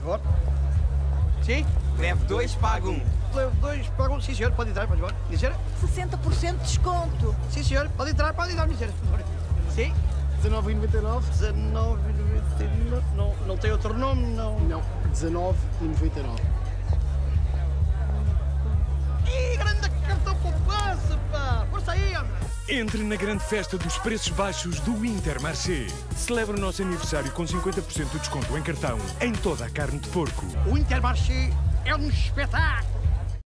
favor. Sim? Leve 2, paga 1. Leve 2, paga 1. Sim, senhor, pode entrar, por favor. Minha senhora? 60% de desconto. Sim, senhor, pode entrar, minha senhora, por favor. Sim? 19,99. 19,99. Não, não tem outro nome, não? Não, 19,99. Ih, grande cartão poupança, pá! Força aí, homem! Entre na grande festa dos preços baixos do Intermarché. Celebre o nosso aniversário com 50% de desconto em cartão em toda a carne de porco. O Intermarché é um espetáculo!